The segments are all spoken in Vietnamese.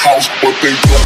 house, what they do.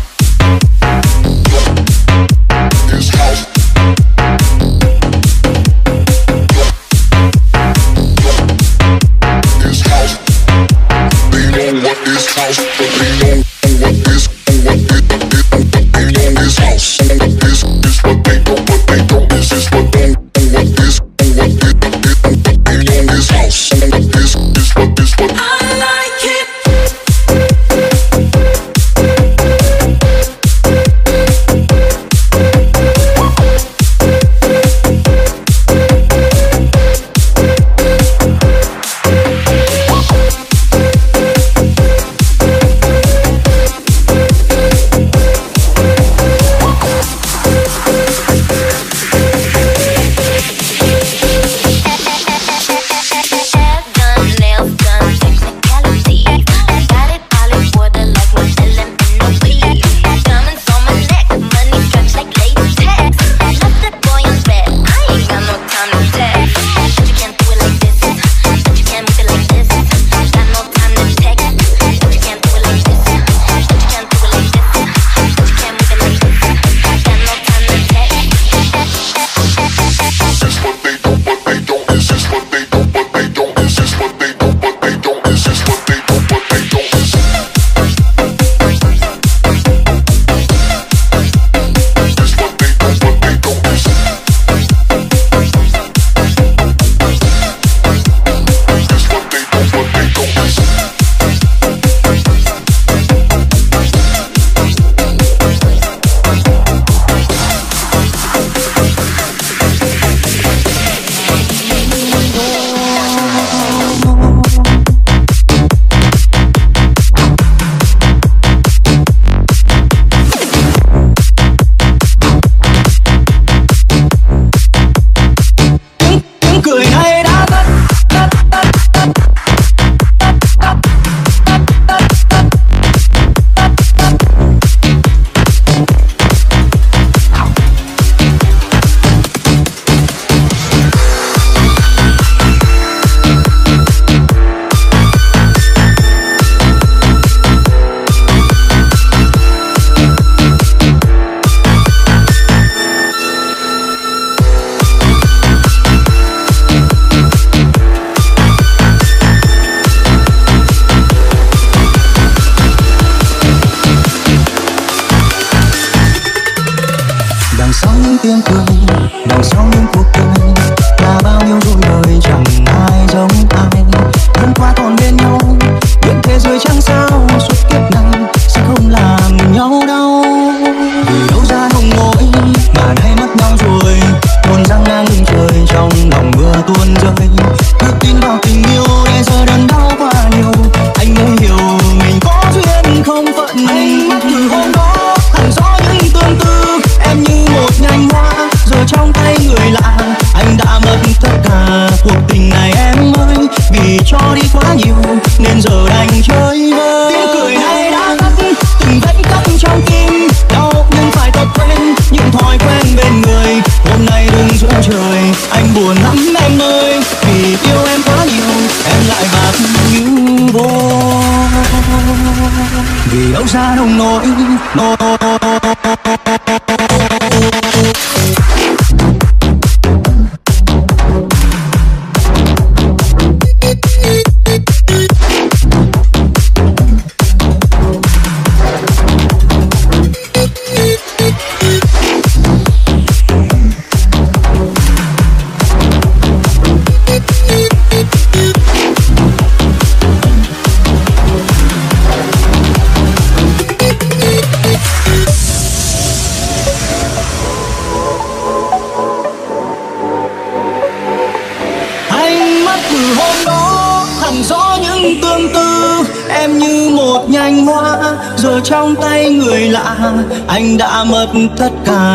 Anh đã mất tất cả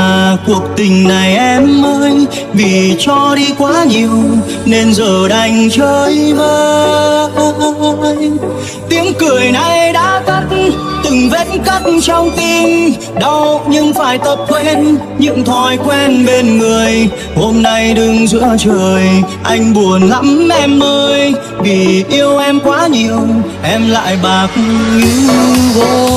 cuộc tình này em ơi, vì cho đi quá nhiều nên giờ đành chơi vơi. Tiếng cười này đã tắt. từng vết cắt trong tim đau, nhưng phải tập quên những thói quen bên người. Hôm nay đứng giữa trời anh buồn lắm em ơi, vì yêu em quá nhiều em lại bạc như vô.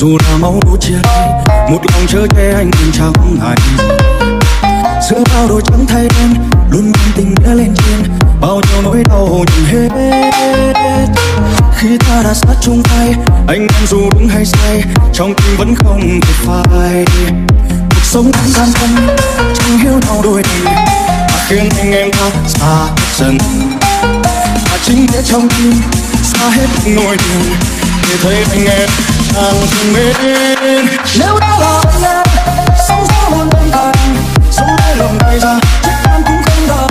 Dù là máu đổ chia tay, một lòng chở che anh tình chẳng ngại. Giữa bao đôi trắng thay đen, luôn mang tình đã lên trên, bao nhiêu nỗi đau hồn hết. Khi ta đã sát chung tay, anh em dù đúng hay sai, trong tim vẫn không thể phai. Cuộc sống đã gian thân, chẳng hiểu nào đôi tình, mà khiến anh em ta xa dần. Và chính thế trong tim, xa hết nỗi buồn, để thấy anh em. Nếu đã là anh em, sống giữa muôn bần thần, sống nơi lòng đầy ra, chắc em cũng không đợi.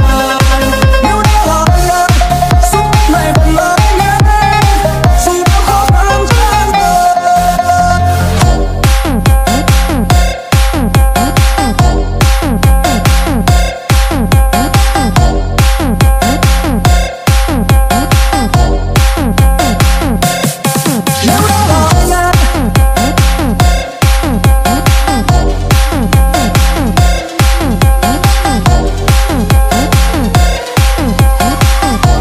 Nếu đã là anh em, sống đất này vẫn là anh em,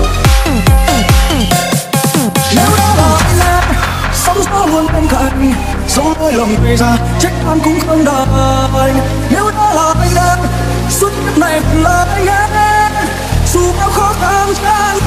dù bao khó khăn cho em ra, chắc anh cũng không đợi. Nếu đã là anh em, suốt kiếp này vẫn là anh em, dù bao khó khăn gian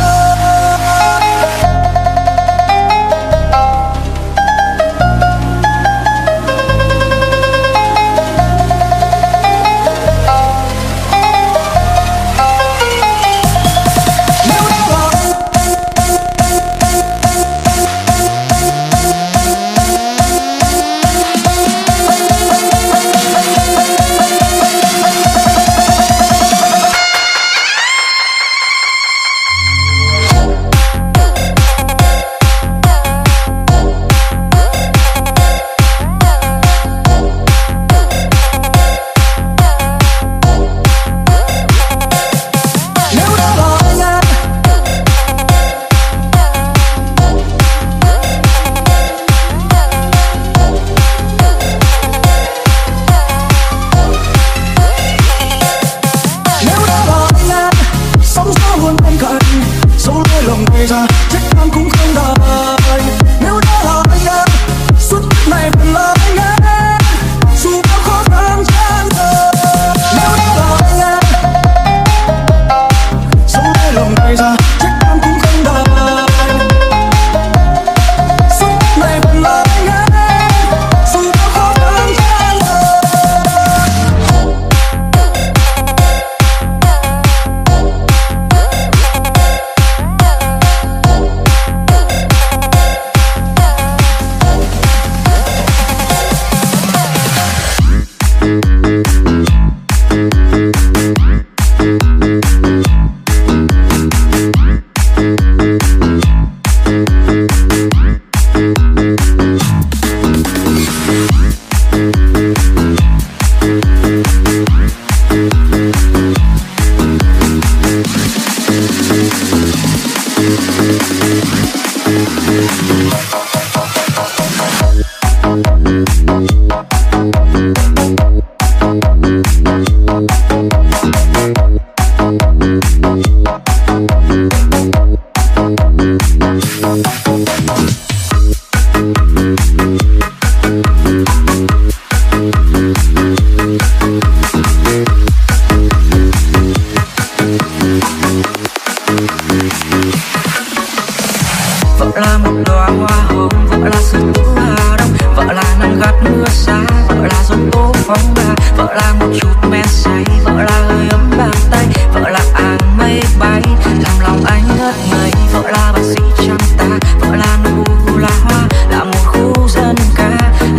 hạt mưa xa, vợ là giông tố phóng ba, vợ là một chút men say, vợ là hơi ấm bàn tay, vợ là áng mây bay làm lòng anh ngất ngây, vợ là bác sĩ chăm ta, vợ là nụ là hoa, là một khu dân ca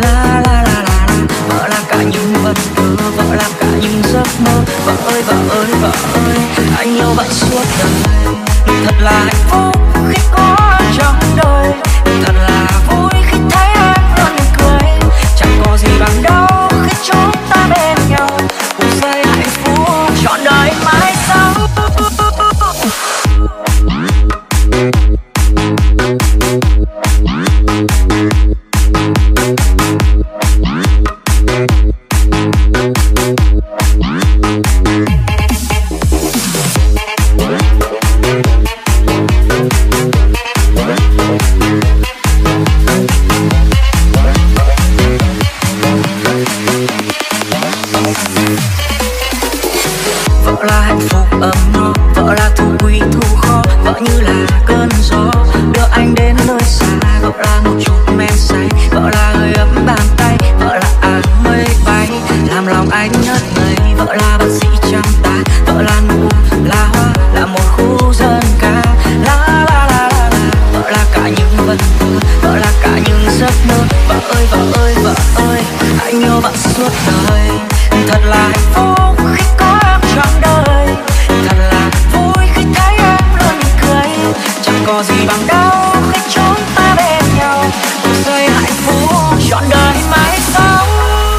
la la la la, vợ là cả những vật vờ, vợ là cả những giấc mơ. Vợ ơi vợ ơi vợ ơi, anh yêu bạn suốt đời, thật là hạnh phúc khi có anh trong đời, thật là vui khi thấy em luôn cười, chẳng có gì bằng đâu khi chúng ta bên nhau, cuộc đời hạnh phúc trọn đời mãi sau.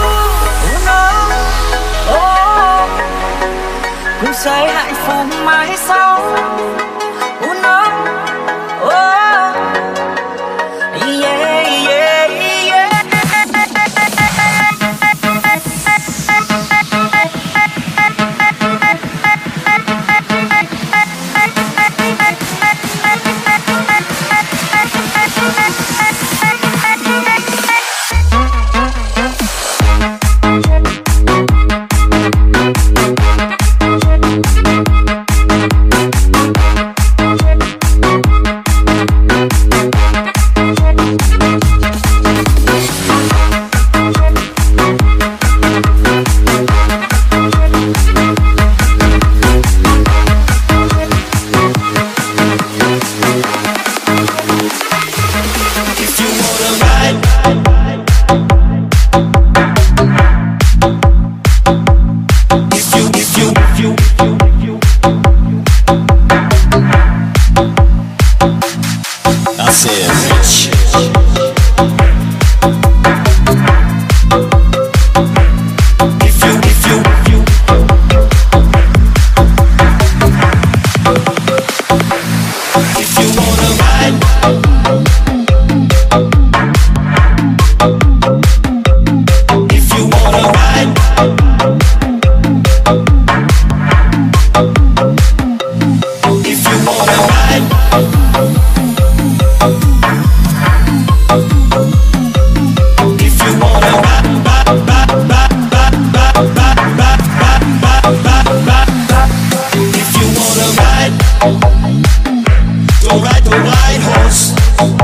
If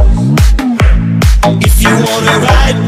you wanna ride,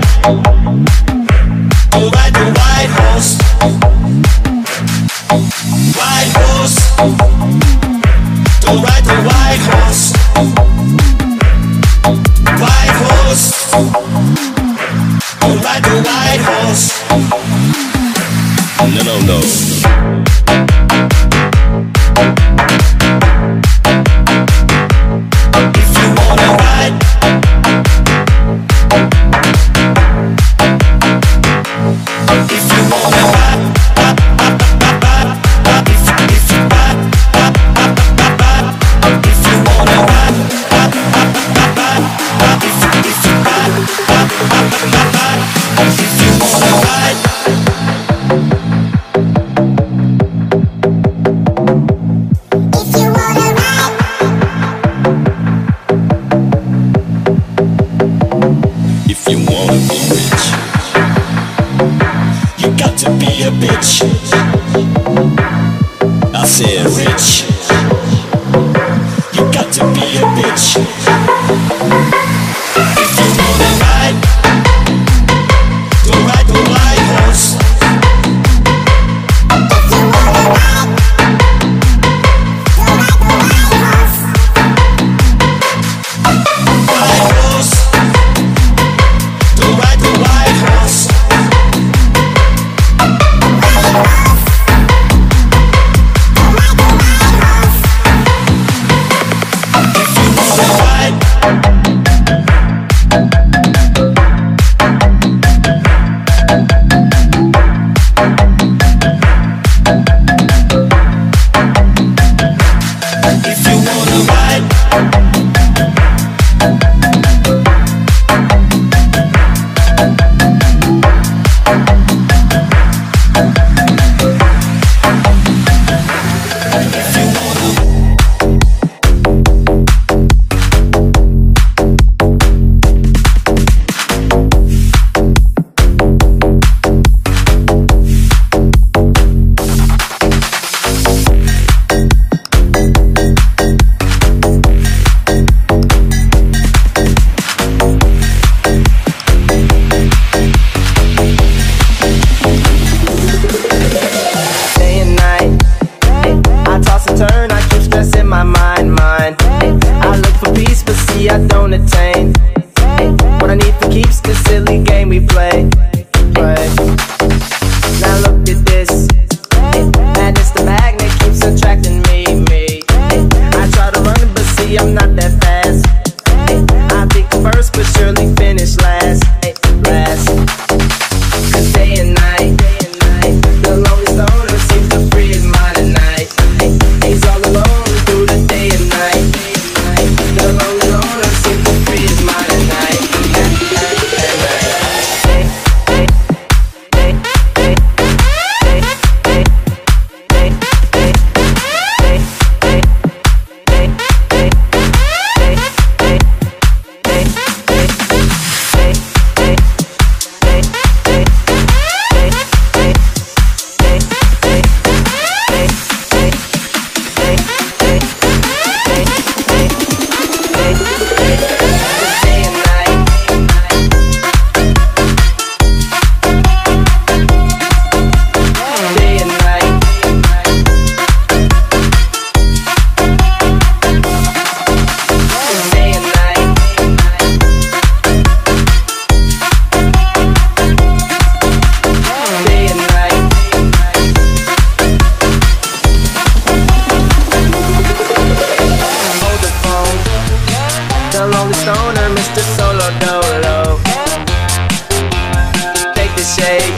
shade.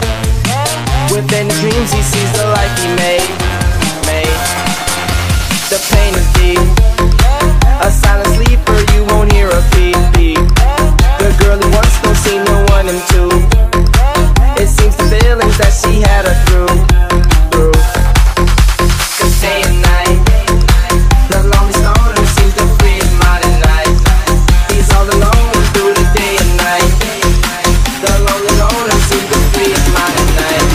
Within the dreams he sees the life he made. The pain is deep, a silent sleeper, you won't hear a beep. The girl he once knew seen no one him too. It seems the feelings that she had her through. 'Cause day and night, the lonely stoner seems to free his mind at night. He's all alone through the day and night. The lonely stoner seems to free his mind at night.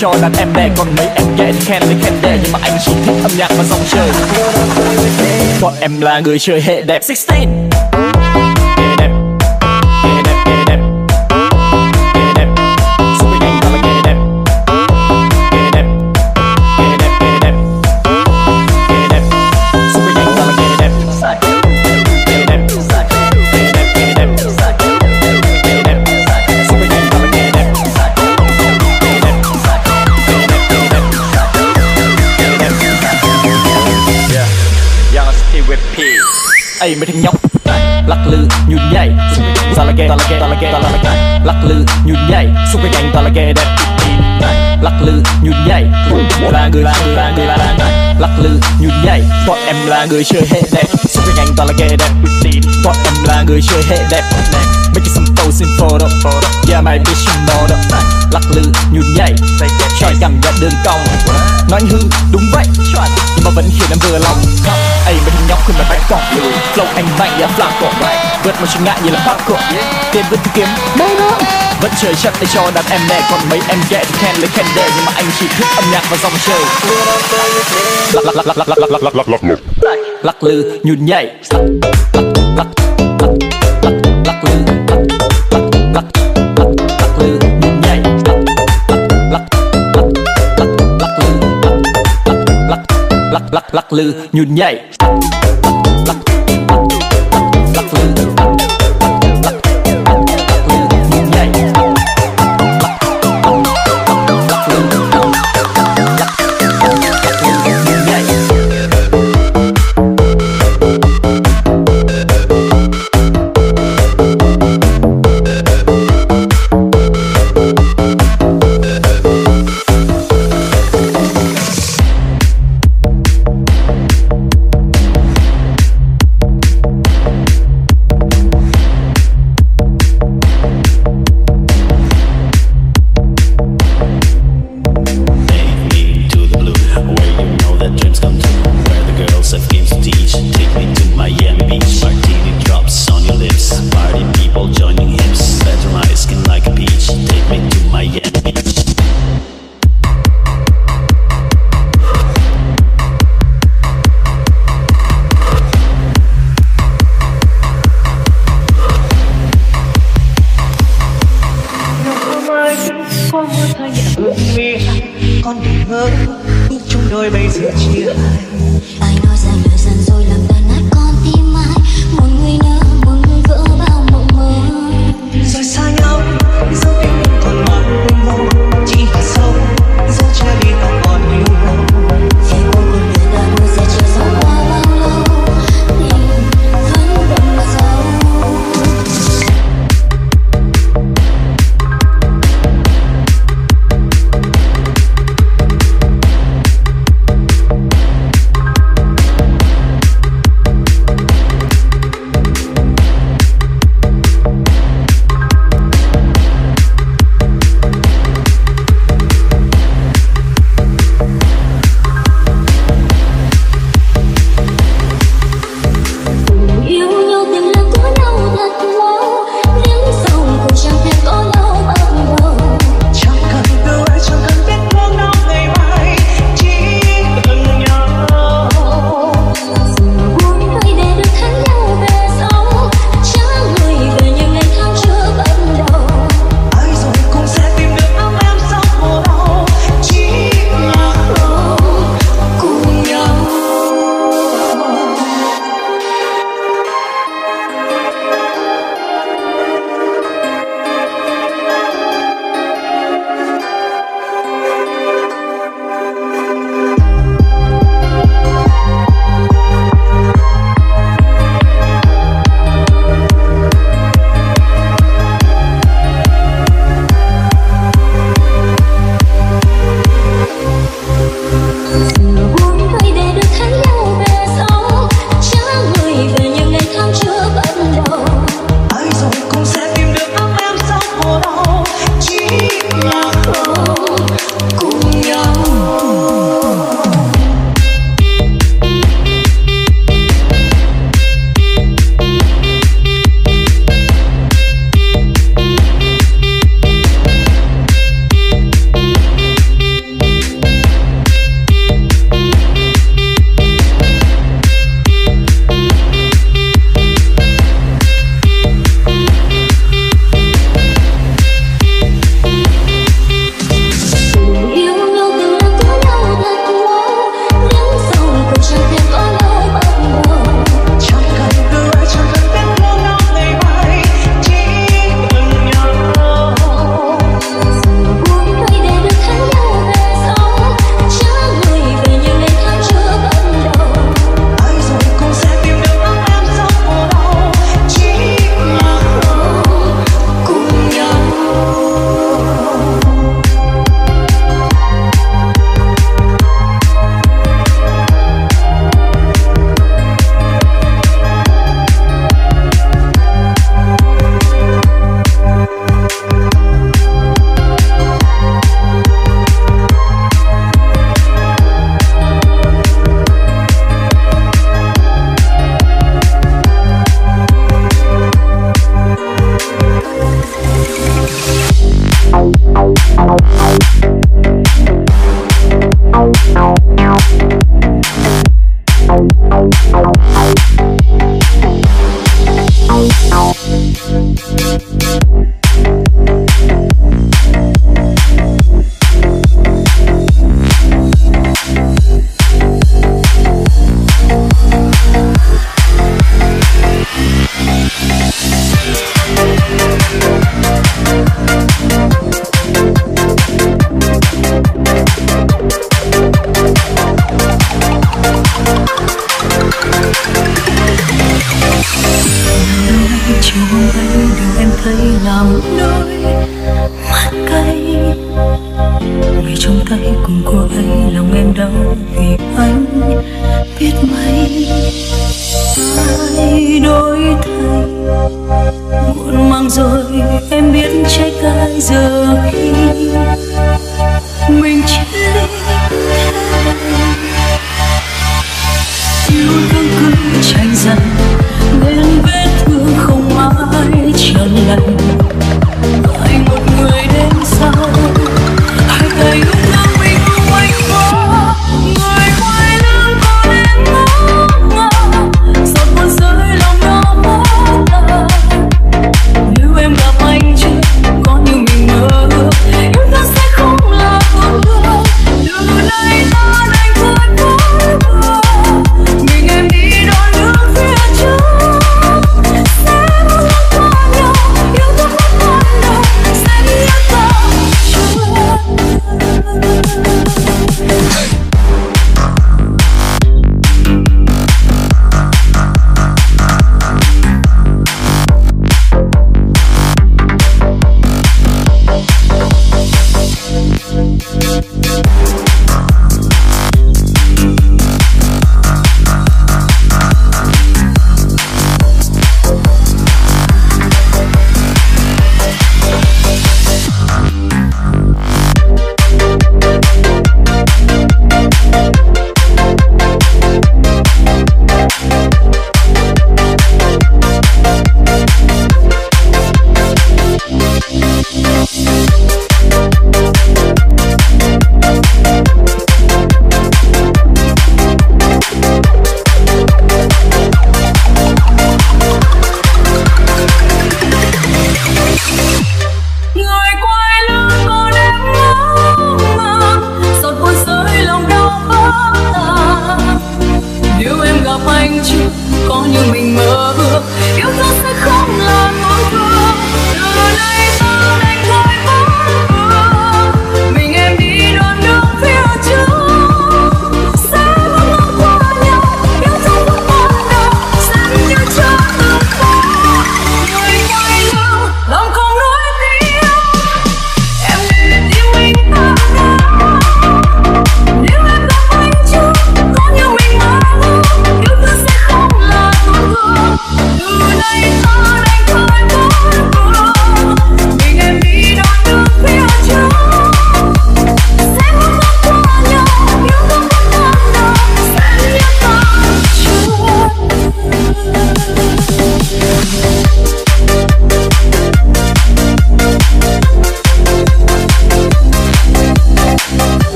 Cho đàn em đè còn mấy em ghé thì khen lấy khen đè, nhưng mà anh chỉ thích âm nhạc và dòng chơi. Bọn em là người chơi hệ đẹp 16. Ây mấy thằng nhóc lắc lư nhún nhảy, sao là ghe lắc lư nhún nhảy, xung quanh anh toàn là ghe đẹp. Lắc lư nhún nhảy, là người lắc lư nhún nhảy, bọn em là người chơi hệ đẹp, xung quanh anh toàn là ghe đẹp. Bọn em là người chơi hệ đẹp, make some pose in photo, yeah my bitch you know that. Lắc lư nhún nhảy, trời cảm nhận đường cong, nói hư đúng vậy, nhưng mà vẫn khiến em vừa lòng. Ây mấy thằng nhóc khuyên mày bánh cỏ, flow anh mạnh đã làm cỏ mạnh, vượt mà chẳng ngại như là phát cỏ, tiền vẫn cứ kiếm, vẫn chơi chất để cho đàn em nè, còn mấy em ghẹ thì khen lấy khen đè, nhưng mà anh chỉ thích âm nhạc và dòng chơi. Lắc lư nhún nhảy, lắc lư. Lắc lư nhún nhảy, lắc lư nhún nhảy, lắc lư nhún nhảy.